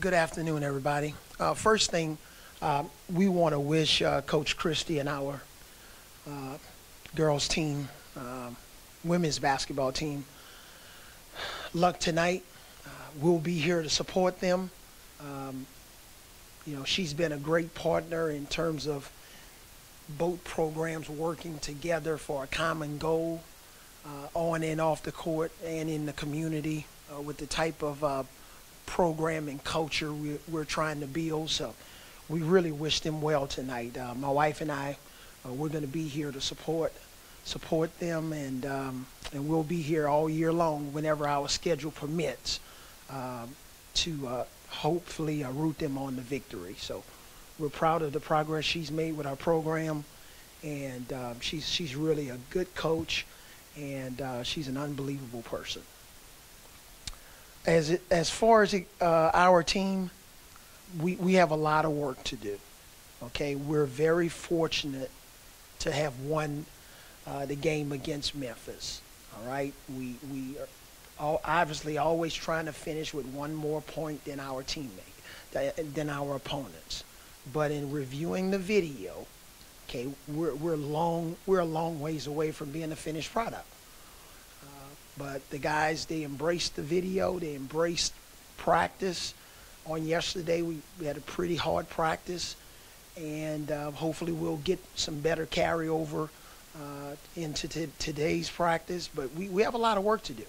Good afternoon, everybody. First thing, we want to wish Coach Christie and our girls team, women's basketball team, luck tonight. We'll be here to support them. You know, she's been a great partner in terms of both programs working together for a common goal, on and off the court and in the community, with the type of program and culture we're trying to build. So we really wish them well tonight. My wife and I, we're going to be here to support them, and we'll be here all year long whenever our schedule permits, to hopefully root them on to victory. So we're proud of the progress she's made with our program, and she's really a good coach, and she's an unbelievable person. As far as our team, we have a lot of work to do. Okay, we're very fortunate to have won the game against Memphis. All right, we are obviously always trying to finish with one more point than our our opponents. But in reviewing the video, okay, we're a long ways away from being a finished product. But the guys, they embraced the video, they embraced practice. On yesterday, we had a pretty hard practice, and hopefully we'll get some better carryover into today's practice. But we have a lot of work to do.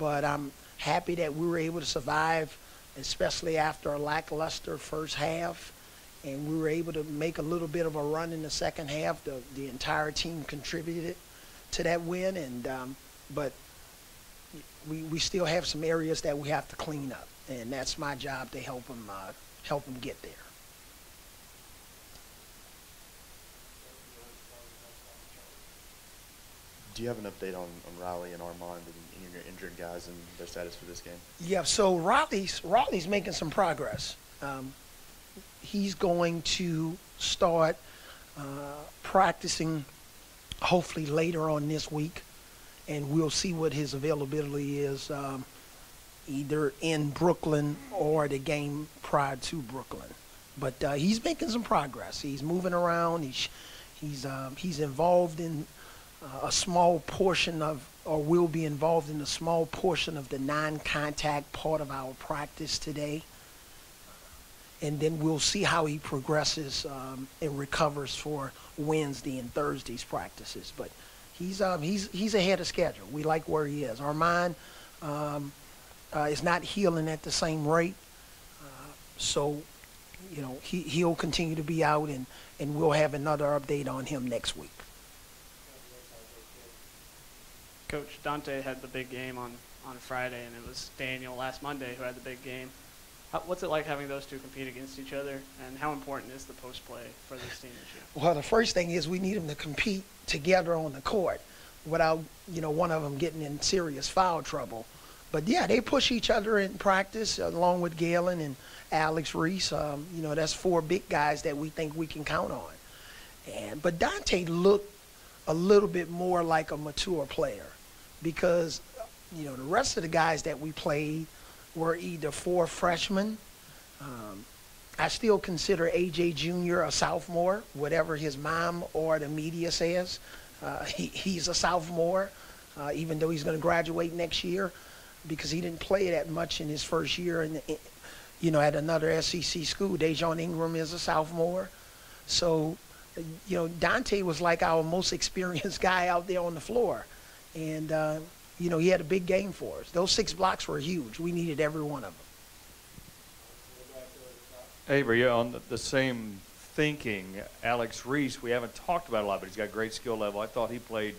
But I'm happy that we were able to survive, especially after a lackluster first half. And we were able to make a little bit of a run in the second half. The entire team contributed to that win, and but we still have some areas that we have to clean up, and that's my job to help them get there. Do you have an update on Riley and Armand and your injured guys and their status for this game? Yeah, so Riley's making some progress. He's going to start practicing hopefully later on this week, and we'll see what his availability is, either in Brooklyn or the game prior to Brooklyn. But he's making some progress. He's moving around. He's involved in a small portion of, or will be involved in a small portion of the non-contact part of our practice today. And then we'll see how he progresses and recovers for Wednesday and Thursday's practices. But he's ahead of schedule. We like where he is. Armand is not healing at the same rate, so you know he'll continue to be out, and we'll have another update on him next week. Coach, Dante had the big game on Friday, and it was Daniel last Monday who had the big game. What's it like having those two compete against each other, and how important is the post play for this team this year? Well, the first thing is we need them to compete together on the court without, you know, one of them getting in serious foul trouble. But yeah, they push each other in practice along with Galen and Alex Reese. You know, that's four big guys that we think we can count on. But Dante looked a little bit more like a mature player, because you know the rest of the guys that we played were either four freshmen. I still consider AJ Jr. a sophomore, whatever his mom or the media says. He's a sophomore, even though he's going to graduate next year, because he didn't play that much in his first year. And you know, at another SEC school, DeJon Ingram is a sophomore. So, you know, Dante was like our most experienced guy out there on the floor, and you know, he had a big game for us. Those 6 blocks were huge. We needed every one of them. Avery, on the same thinking, Alex Reese, we haven't talked about a lot, but he's got great skill level. I thought he played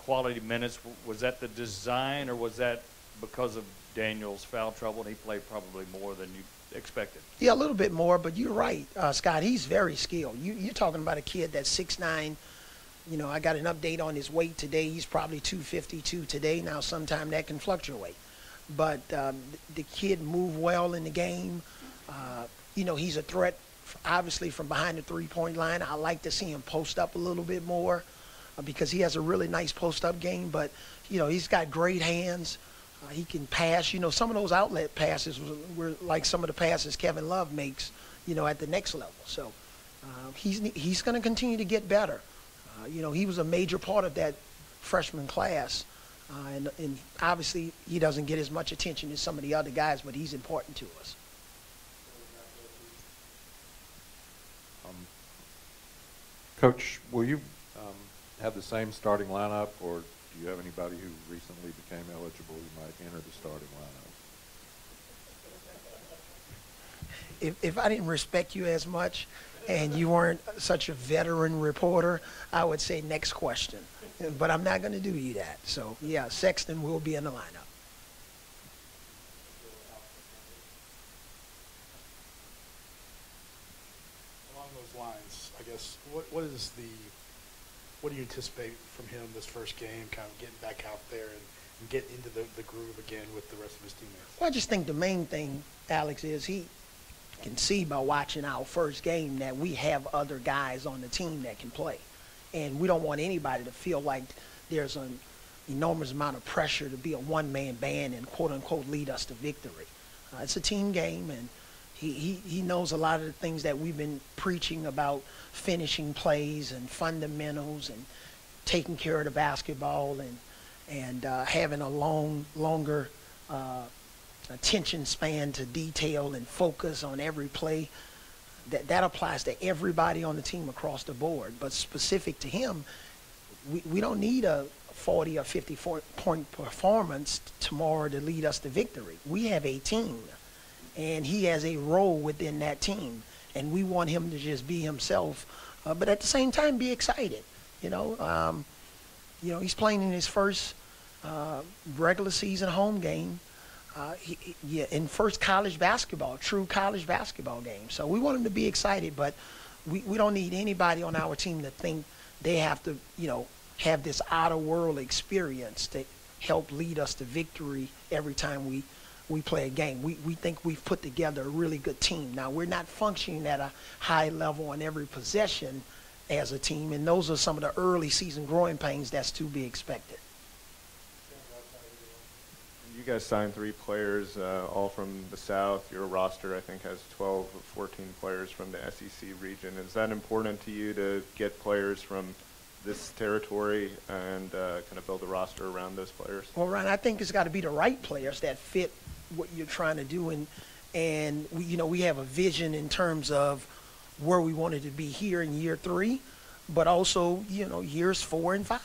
quality minutes. Was that the design, or was that because of Daniel's foul trouble, and he played probably more than you expected? Yeah, a little bit more, but you're right, Scott. He's very skilled. You're talking about a kid that's 6'9", You know, I got an update on his weight today. He's probably 252 today. Now, sometime that can fluctuate. But the kid moved well in the game. You know, he's a threat, obviously, from behind the three-point line. I like to see him post up a little bit more, because he has a really nice post-up game. But, you know, he's got great hands. He can pass. You know, some of those outlet passes were like some of the passes Kevin Love makes, you know, at the next level. So he's going to continue to get better. You know, he was a major part of that freshman class. And obviously he doesn't get as much attention as some of the other guys, but he's important to us. Coach, will you have the same starting lineup, or do you have anybody who recently became eligible who might enter the starting lineup? If I didn't respect you as much and you weren't such a veteran reporter, I would say next question. But I'm not going to do you that. So, yeah, Sexton will be in the lineup. Along those lines, I guess, what do you anticipate from him this first game, kind of getting back out there and getting into the groove again with the rest of his teammates? Well, I just think the main thing, Alex, is he can see by watching our first game that we have other guys on the team that can play. And we don't want anybody to feel like there's an enormous amount of pressure to be a one-man band and, quote-unquote, lead us to victory. It's a team game, and he knows a lot of the things that we've been preaching about finishing plays and fundamentals and taking care of the basketball and having a longer attention span to detail and focus on every play. That applies to everybody on the team across the board. But specific to him, we don't need a 40 or 50-point performance tomorrow to lead us to victory. We have a team, and he has a role within that team. And we want him to just be himself, but at the same time be excited. You know, he's playing in his first regular season home game. In first college basketball, true college basketball game. So we want them to be excited, but we don't need anybody on our team to think they have to, you know, have this out-of-world experience to help lead us to victory every time we play a game. We think we've put together a really good team. Now, we're not functioning at a high level on every possession as a team, and those are some of the early season growing pains that's to be expected. You guys signed 3 players, all from the South. Your roster, I think, has 12 or 14 players from the SEC region. Is that important to you to get players from this territory and kind of build a roster around those players? Well, Ryan, I think it's got to be the right players that fit what you're trying to do. And we, you know, we have a vision in terms of where we wanted to be here in year 3, but also, you know, years 4 and 5.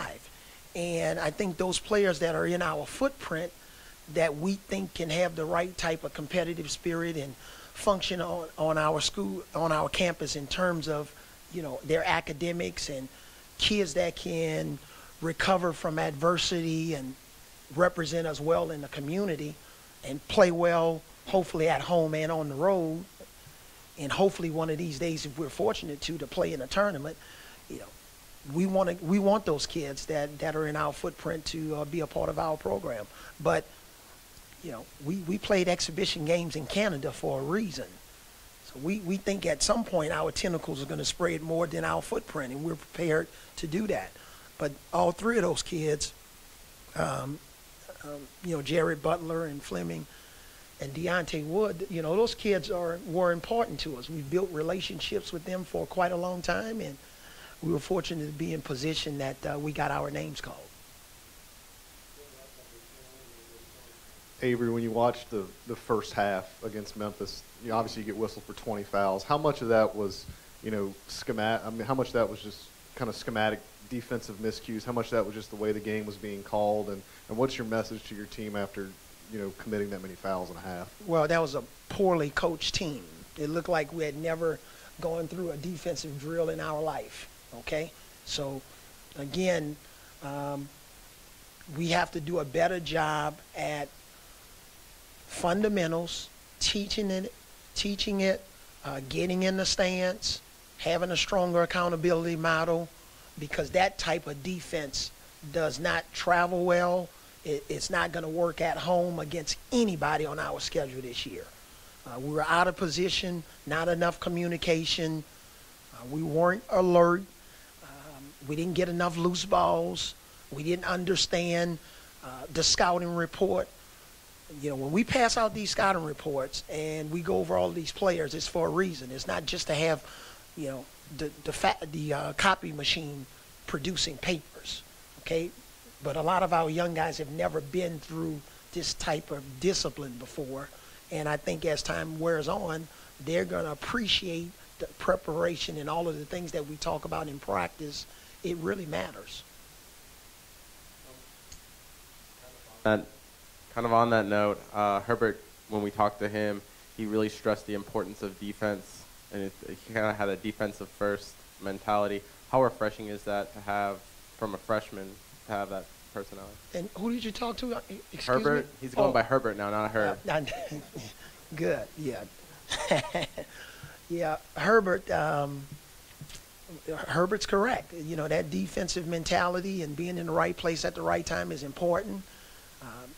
And I think those players that are in our footprint that we think can have the right type of competitive spirit and function on our school, on our campus in terms of, you know, their academics and kids that can recover from adversity and represent us well in the community and play well, hopefully at home and on the road. And hopefully one of these days, if we're fortunate to play in a tournament, you know, we want those kids that are in our footprint to be a part of our program. But you know, we played exhibition games in Canada for a reason. So we think at some point our tentacles are going to spread more than our footprint, and we're prepared to do that. But all 3 of those kids, you know, Jared Butler and Fleming and Deontay Wood, you know, those kids were important to us. We built relationships with them for quite a long time, and we were fortunate to be in position that we got our names called. Avery, when you watched the first half against Memphis, you obviously you get whistled for 20 fouls. How much of that was, you know, schematic? I mean, how much of that was just kind of schematic defensive miscues? How much of that was just the way the game was being called? And what's your message to your team after, you know, committing that many fouls in a half? Well, that was a poorly coached team. It looked like we had never gone through a defensive drill in our life, okay? So, again, we have to do a better job at fundamentals, teaching it, getting in the stance, having a stronger accountability model, because that type of defense does not travel well. It's not going to work at home against anybody on our schedule this year. We were out of position, not enough communication. We weren't alert. We didn't get enough loose balls. We didn't understand the scouting report. you know, when we pass out these scouting reports and we go over all these players, it's for a reason. It's not just to have, you know, the copy machine producing papers, okay? But a lot of our young guys have never been through this type of discipline before, and I think as time wears on, they're going to appreciate the preparation and all of the things that we talk about in practice. It really matters. Kind of on that note, Herbert, when we talked to him, he really stressed the importance of defense, and he kind of had a defensive first mentality. How refreshing is that to have from a freshman, to have that personality? And who did you talk to? Excuse Herbert. Me? He's going by Herbert now, not Herb. Good, yeah. Yeah, Herbert, Herbert's correct. You know, that defensive mentality and being in the right place at the right time is important.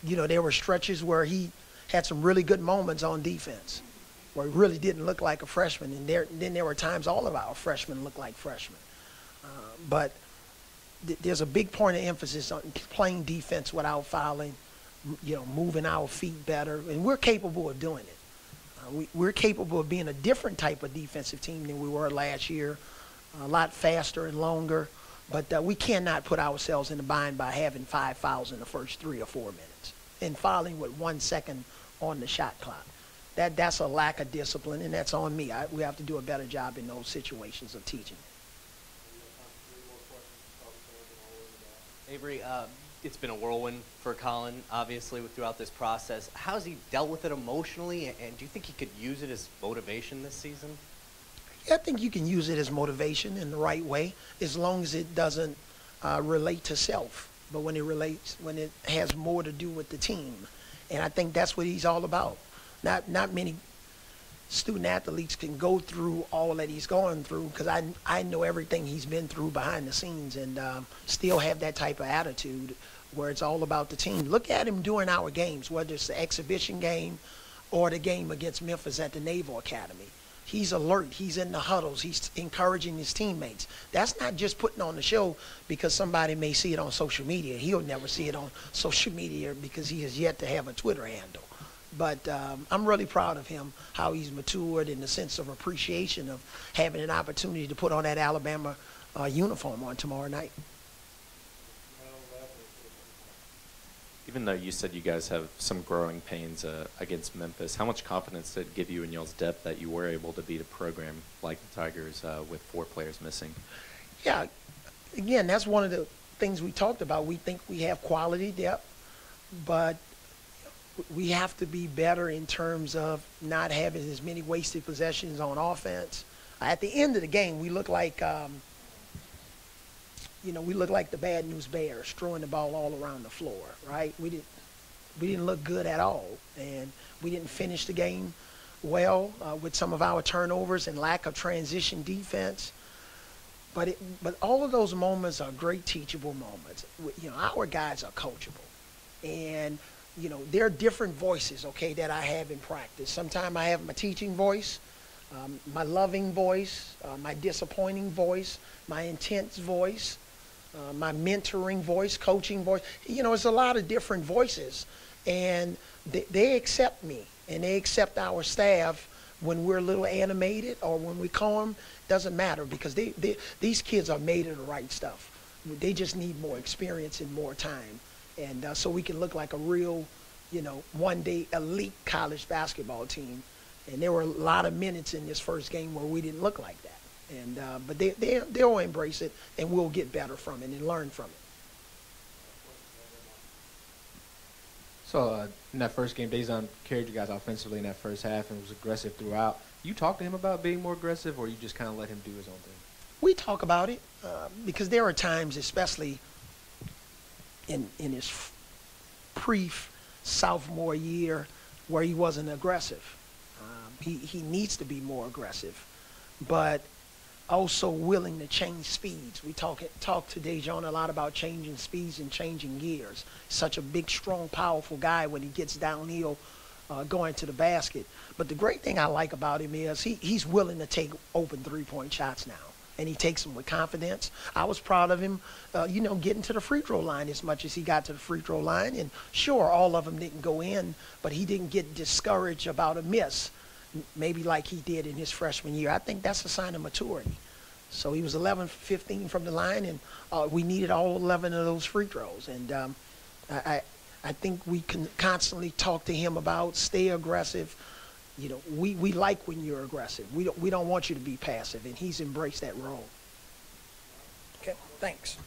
You know, there were stretches where he had some really good moments on defense where he really didn't look like a freshman. And then there were times all of our freshmen looked like freshmen. But there's a big point of emphasis on playing defense without fouling, you know, moving our feet better. And we're capable of doing it. We're capable of being a different type of defensive team than we were last year, a lot faster and longer, but we cannot put ourselves in the bind by having 5 fouls in the first 3 or 4 minutes and fouling with 1 second on the shot clock. That's a lack of discipline, and that's on me. We have to do a better job in those situations of teaching. Avery, it's been a whirlwind for Colin, obviously, throughout this process. How's he dealt with it emotionally, and do you think he could use it as motivation this season? Yeah, I think you can use it as motivation in the right way, as long as it doesn't relate to self. But when it has more to do with the team, and I think that's what he's all about. Not many student athletes can go through all that he's going through, because I know everything he's been through behind the scenes, and still have that type of attitude where it's all about the team. Look at him during our games, whether it's the exhibition game or the game against Memphis at the Naval Academy. He's alert. He's in the huddles. He's encouraging his teammates. That's not just putting on the show because somebody may see it on social media. He'll never see it on social media because he has yet to have a Twitter handle. But I'm really proud of him, how he's matured in the sense of appreciation of having an opportunity to put on that Alabama uniform on tomorrow night. Even though you said you guys have some growing pains against Memphis, how much confidence did it give you in y'all's depth that you were able to beat a program like the Tigers with 4 players missing? Yeah, again, that's one of the things we talked about. We think we have quality depth, but we have to be better in terms of not having as many wasted possessions on offense. At the end of the game, we look like, you know, we look like the Bad News Bears, throwing the ball all around the floor, right? We didn't look good at all, and we didn't finish the game well with some of our turnovers and lack of transition defense. But all of those moments are great teachable moments. You know, our guys are coachable, and you know, there are different voices, okay, that I have in practice. Sometimes I have my teaching voice, my loving voice, my disappointing voice, my intense voice, my mentoring voice, coaching voice. You know, it's a lot of different voices, and they accept me, and they accept our staff when we're a little animated or when we calm. Doesn't matter, because these kids are made of the right stuff. They just need more experience and more time. And so we can look like a real, you know, one-day elite college basketball team. And there were a lot of minutes in this first game where we didn't look like that. And but they'll embrace it, and we'll get better from it and learn from it. So in that first game, Dazon carried you guys offensively in that first half and was aggressive throughout. You talked to him about being more aggressive, or you just kind of let him do his own thing? We talk about it because there are times, especially – in his brief sophomore year, where he wasn't aggressive. He needs to be more aggressive, but also willing to change speeds. We talk to DeJon a lot about changing speeds and changing gears. Such a big, strong, powerful guy when he gets downhill going to the basket. But the great thing I like about him is he's willing to take open three-point shots now. and he takes them with confidence. I was proud of him, you know, getting to the free throw line as much as he got to the free throw line. And sure, all of them didn't go in, but he didn't get discouraged about a miss, maybe like he did in his freshman year. I think that's a sign of maturity. So he was 11-15 from the line, and we needed all 11 of those free throws. And I think we can constantly talk to him about stay aggressive. You know, we like when you're aggressive. We don't want you to be passive, and he's embraced that role. Okay, thanks.